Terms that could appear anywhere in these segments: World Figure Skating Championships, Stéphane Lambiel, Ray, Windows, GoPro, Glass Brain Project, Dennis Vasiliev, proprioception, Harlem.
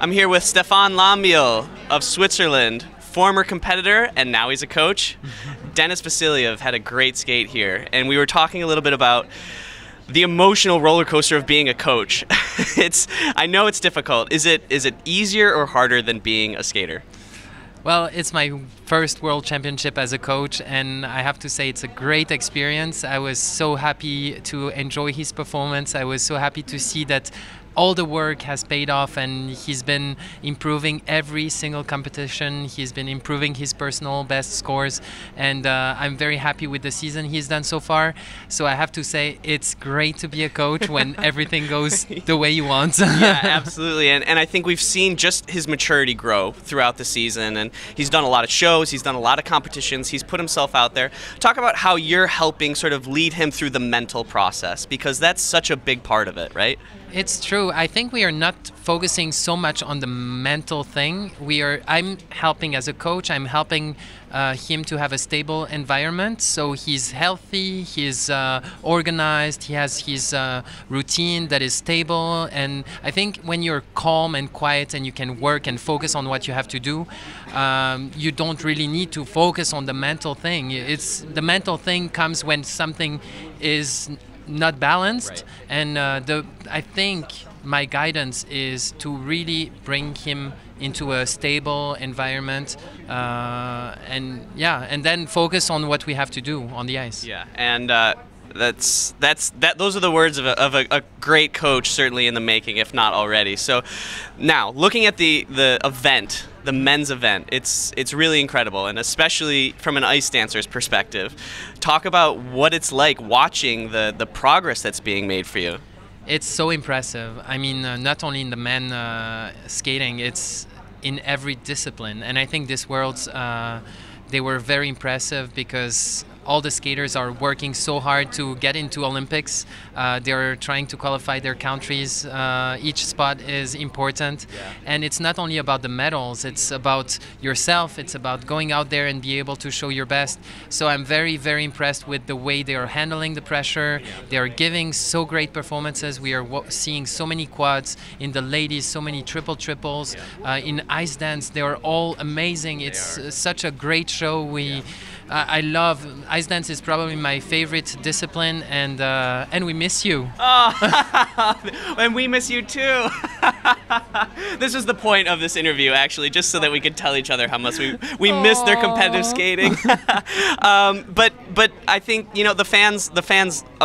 I'm here with Stéphane Lambiel of Switzerland, former competitor, and now he's a coach. Dennis Vasiliev had a great skate here, and we were talking a little bit about the emotional roller coaster of being a coach. I know it's difficult. Is it easier or harder than being a skater? Well, it's my first world championship as a coach, and I have to say it's a great experience. I was so happy to enjoy his performance. I was so happy to see that all the work has paid off, and he's been improving every single competition. He's been improving his personal best scores, and I'm very happy with the season he's done so far. So I have to say it's great to be a coach when everything goes the way you want. Yeah, absolutely. And I think we've seen just his maturity grow throughout the season, and he's done a lot of shows, he's done a lot of competitions, he's put himself out there. Talk about how you're helping sort of lead him through the mental process, because that's such a big part of it, right? It's true. I think we are not focusing so much on the mental thing. I'm helping as a coach. I'm helping him to have a stable environment, so he's healthy, he's organized, he has his routine that is stable. And I think when you're calm and quiet and you can work and focus on what you have to do, you don't really need to focus on the mental thing. The mental thing comes when something is not balanced, right. And I think my guidance is to really bring him into a stable environment, and then focus on what we have to do on the ice. Yeah, and those are the words of a great coach, certainly in the making, if not already. So now, looking at the event, the men's event, it's really incredible, and especially from an ice dancer's perspective. Talk about what it's like watching the progress that's being made for you. It's so impressive. I mean, not only in the men skating, it's in every discipline. And I think this world's, they were very impressive because all the skaters are working so hard to get into Olympics. They're trying to qualify their countries. Each spot is important. Yeah. And it's not only about the medals, it's about yourself. It's about going out there and be able to show your best. So I'm very, very impressed with the way they are handling the pressure. They are giving so great performances. We are seeing so many quads. In the ladies, so many triples. Yeah. In ice dance, they are all amazing. It's such a great show. I love ice dance. Is probably my favorite discipline, and we miss you. Oh, and we miss you too. This is the point of this interview, actually, just so that we could tell each other how much we miss their competitive skating. But I think, you know, the fans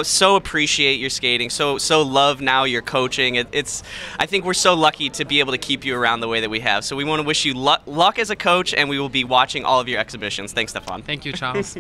so appreciate your skating, so love now your coaching. I think we're so lucky to be able to keep you around the way that we have. So we want to wish you luck as a coach, and we will be watching all of your exhibitions. Thanks, Stéphane. Thank you, Charles.